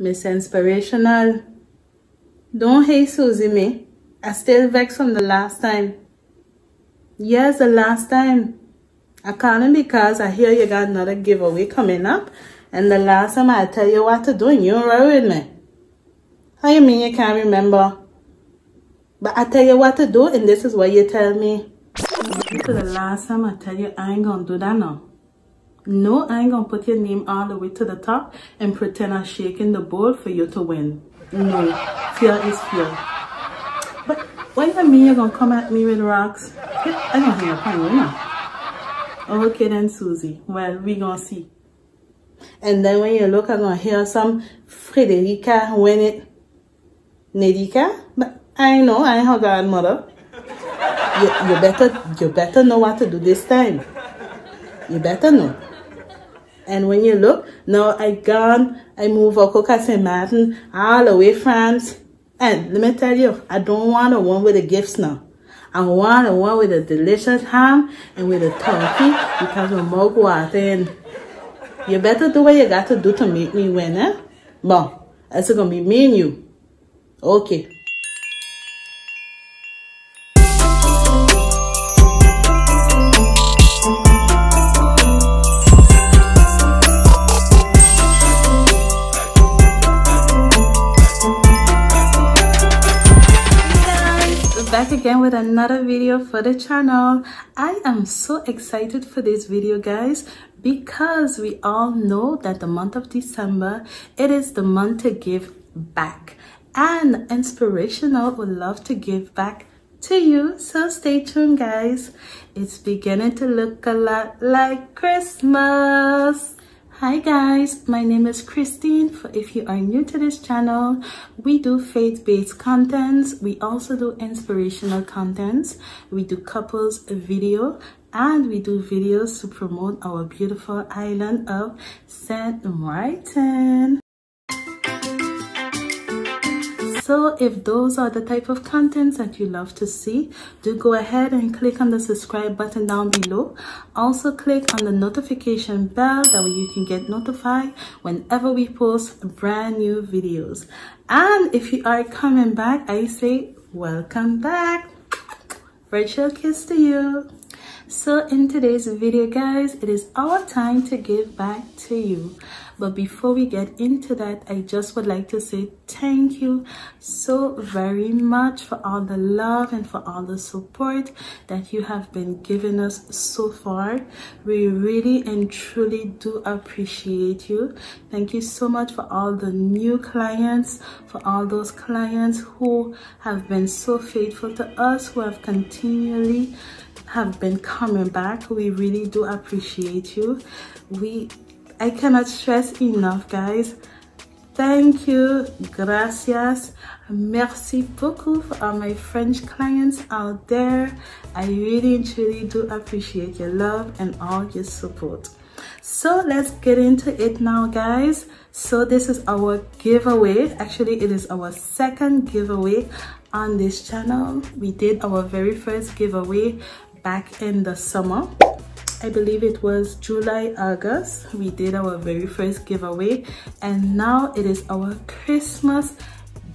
Miss Inspirational. Don't hate Susie Mae. I still vexed from the last time. Yes, the last time. I calling because I hear you got another giveaway coming up. And the last time I tell you what to do and you don't worry with me. How you mean you can't remember? But I tell you what to do and this is what you tell me. To the last time I tell you I ain't gonna do that now. No, I ain't gonna put your name all the way to the top and pretend I'm shaking the bowl for you to win. No, fear is fear. But what do you mean you're gonna come at me with rocks? I don't hear a point, you know. Okay then, Susie. Well, we gonna see. And then when you look, I'm gonna hear some Frederica win it. Nedica? But I know, I ain't her godmother. You better know what to do this time. You better know. And when you look, now I gone, I move out to Saint Martin, all the way France. And let me tell you, I don't want the one with the gifts now. I want the one with the delicious ham and with the turkey because my mouth watering. You better do what you got to do to make me win, eh? Bon, that's gonna be me and you. Okay. Back again with another video for the channel. I am so excited for this video, guys, because we all know that the month of December, it is the month to give back, and Inspirational would love to give back to you. So stay tuned, guys. It's beginning to look a lot like Christmas. Hi guys, my name is Christine. If you are new to this channel, we do faith-based contents. We also do inspirational contents. We do couples video and we do videos to promote our beautiful island of Saint Martin. So if those are the type of contents that you love to see, do go ahead and click on the subscribe button down below. Also click on the notification bell, that way you can get notified whenever we post brand new videos. And if you are coming back, I say welcome back. Virtual kiss to you. So in today's video, guys, it is our time to give back to you. But before we get into that, I just would like to say thank you so very much for all the love and for all the support that you have been giving us so far. We really and truly do appreciate you. Thank you so much for all the new clients, for all those clients who have been so faithful to us, who have continually have been coming back. We really do appreciate you. I cannot stress enough, guys. Thank you, gracias, merci beaucoup for all my French clients out there. I really and truly do appreciate your love and all your support. So let's get into it now, guys. So this is our giveaway. Actually, it is our second giveaway on this channel. We did our very first giveaway back in the summer. I believe it was July, August. We did our very first giveaway and now it is our Christmas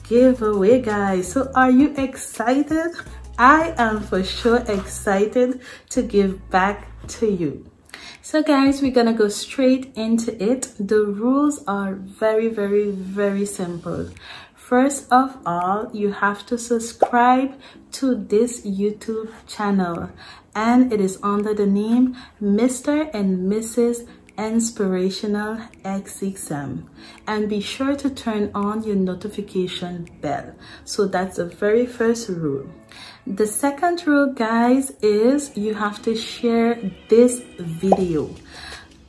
giveaway, guys. So are you excited? I am for sure excited to give back to you. So guys, we're gonna go straight into it. The rules are very simple. First of all, you have to subscribe to this YouTube channel, and it is under the name Mr. and Mrs. Inspirational sxm, and be sure to turn on your notification bell. So that's the very first rule. The second rule, guys, is you have to share this video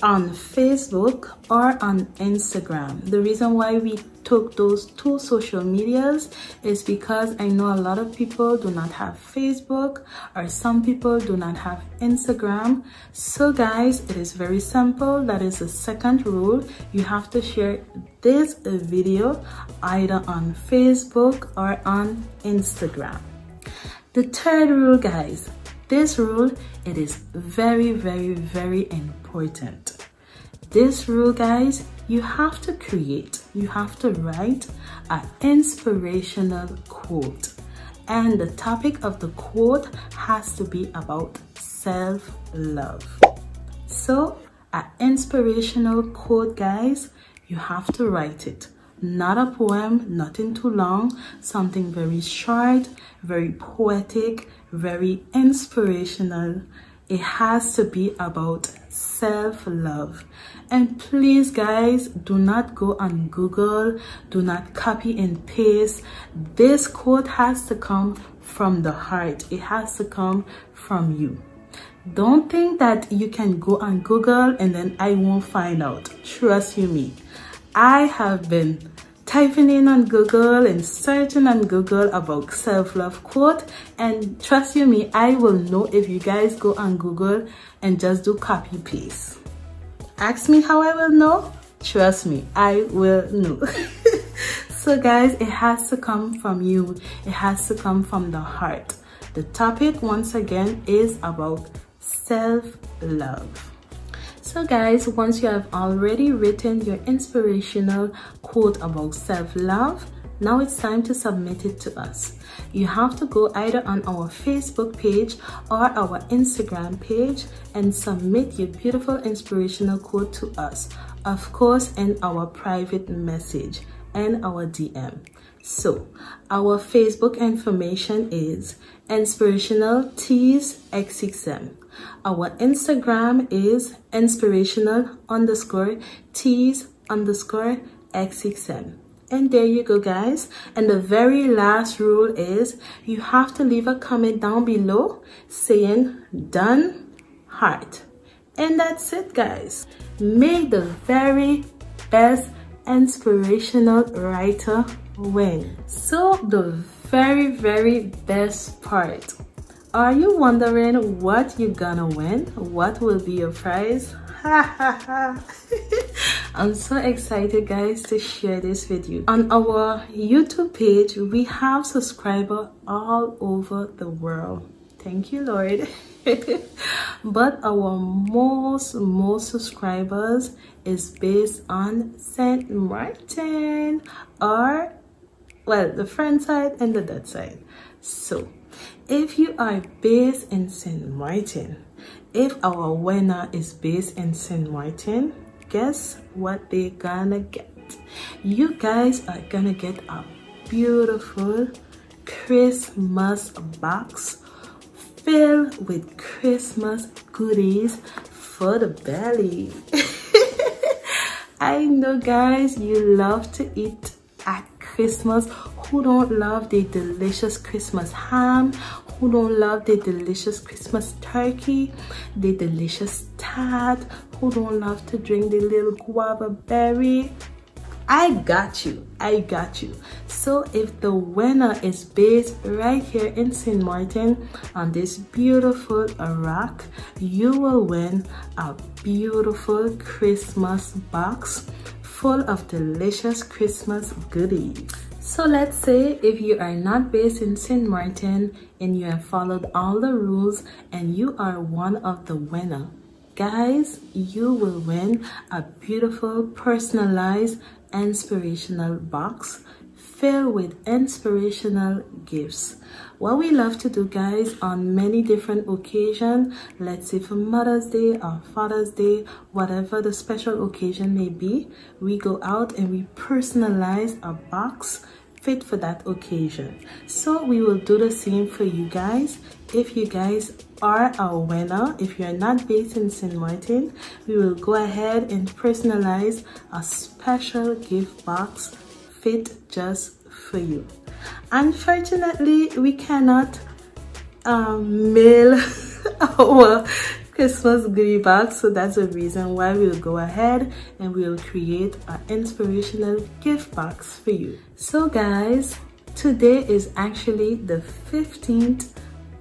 on Facebook or on Instagram. The reason why we took those two social medias is because I know a lot of people do not have Facebook, or some people do not have Instagram. So guys, it is very simple. That is the second rule. You have to share this video either on Facebook or on Instagram. The third rule, guys, this rule, it is very important. This rule, guys, you have to create, you have to write an inspirational quote. And the topic of the quote has to be about self-love. So, an inspirational quote, guys, you have to write it. Not a poem, nothing too long, something very short, very poetic, very inspirational. It has to be about self-love. And please, guys, do not go on Google, do not copy and paste. This quote has to come from the heart. It has to come from you. Don't think that you can go on Google and then I won't find out. Trust you me. I have been typing in on Google and searching on Google about self-love quote, and trust you me, I will know if you guys go on Google and just do copy paste. Ask me how I will know? Trust me, I will know. So guys, it has to come from you. It has to come from the heart. The topic once again is about self-love. So guys, once you have already written your inspirational quote about self-love, now it's time to submit it to us. You have to go either on our Facebook page or our Instagram page and submit your beautiful inspirational quote to us. Of course, in our private message and our DM. So, our Facebook information is inspirational_tees xxm. Our Instagram is inspirational_tees_xxm. And there you go, guys. And the very last rule is you have to leave a comment down below saying done, heart. And that's it, guys. May the very best inspirational writer win. So the very best part. Are you wondering what you're gonna win? What will be your prize? I'm so excited, guys, to share this with you. On our YouTube page, we have subscribers all over the world. Thank you, Lord. But our most subscribers is based on Saint Martin, or well, the friend side and the dead side. So if you are based in Saint Martin, if our winner is based in Saint Martin, guess what they're gonna get? You guys are gonna get a beautiful Christmas box filled with Christmas goodies for the belly. I know, guys, you love to eat at Christmas. Who don't love the delicious Christmas ham? Who don't love the delicious Christmas turkey? The delicious tart? Who don't love to drink the little guava berry? I got you, I got you. So if the winner is based right here in Saint Martin on this beautiful rock, you will win a beautiful Christmas box full of delicious Christmas goodies. So let's say if you are not based in Saint Martin and you have followed all the rules and you are one of the winner, guys, you will win a beautiful personalized inspirational box filled with inspirational gifts. What we love to do, guys, on many different occasions, let's say for Mother's Day or Father's Day, whatever the special occasion may be, we go out and we personalize a box fit for that occasion. So we will do the same for you guys. If you guys are a winner, if you're not based in Saint Martin, we will go ahead and personalize a special gift box fit just for you. Unfortunately, we cannot mail our Christmas goodie box, so that's the reason why we'll go ahead and we'll create an inspirational gift box for you. So guys, today is actually the 15th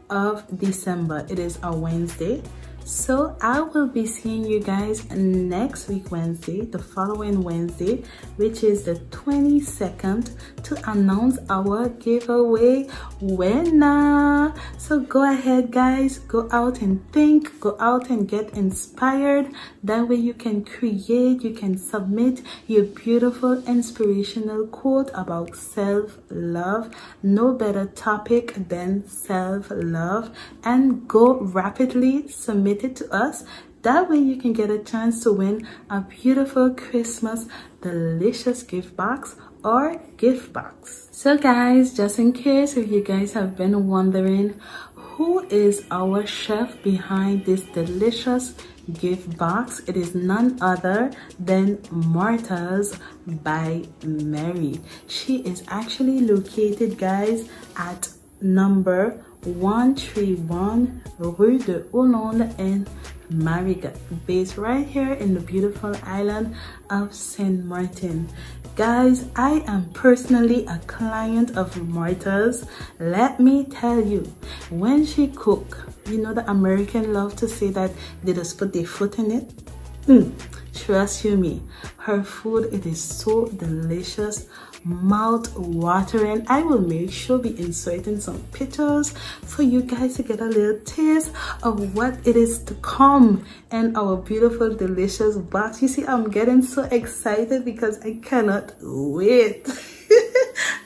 of December. It is a Wednesday. So I will be seeing you guys next week Wednesday, the following Wednesday, which is the 22nd, to announce our giveaway winner. So go ahead guys, go out and think, go out and get inspired. That way you can create, you can submit your beautiful inspirational quote about self-love. No better topic than self-love, and go rapidly submit it to us. That way you can get a chance to win a beautiful Christmas delicious gift box or gift box. So guys, just in case if you guys have been wondering who is our chef behind this delicious gift box, it is none other than Martha's by Mary. She is actually located guys at number 131 Rue de Hollande in Marigat, based right here in the beautiful island of Saint Martin. Guys, I am personally a client of Martha's. Let me tell you, when she cook, you know the American love to say that they just put their foot in it. Trust you me, her food, it is so delicious, mouth watering. I will make sure be inserting some pictures for you guys to get a little taste of what it is to come in our beautiful delicious box. You see, I'm getting so excited because I cannot wait.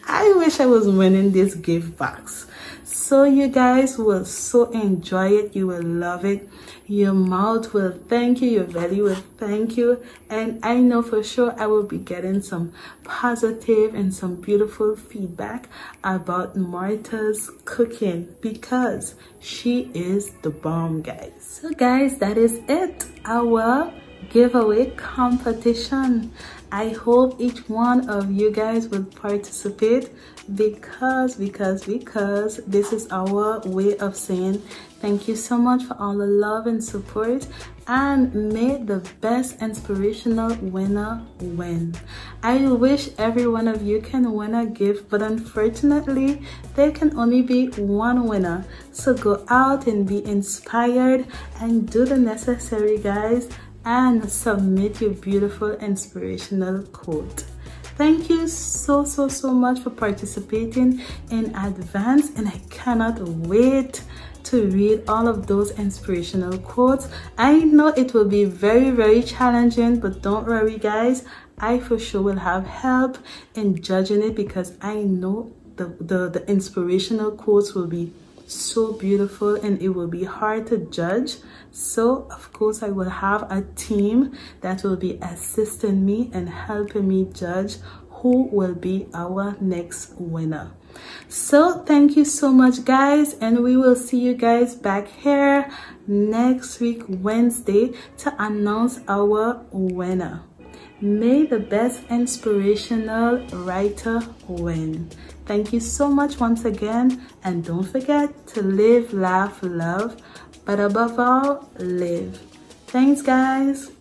I wish I was winning this gift box. So you guys will so enjoy it, you will love it, your mouth will thank you, your belly will thank you, and I know for sure I will be getting some positive and some beautiful feedback about Martha's cooking because she is the bomb guys. So guys, that is it, our giveaway competition. I hope each one of you guys will participate because this is our way of saying thank you so much for all the love and support, and may the best inspirational winner win. I wish every one of you can win a gift, but unfortunately there can only be one winner. So go out and be inspired and do the necessary guys, and submit your beautiful inspirational quote. Thank you so much for participating in advance, and I cannot wait to read all of those inspirational quotes. I know it will be very challenging, but don't worry guys, I for sure will have help in judging it because I know the inspirational quotes will be so beautiful and it will be hard to judge. So of course I will have a team that will be assisting me and helping me judge who will be our next winner. So thank you so much guys, and we will see you guys back here next week Wednesday to announce our winner. May the best inspirational writer win. Thank you so much once again, and don't forget to live, laugh, love, but above all, live. Thanks guys.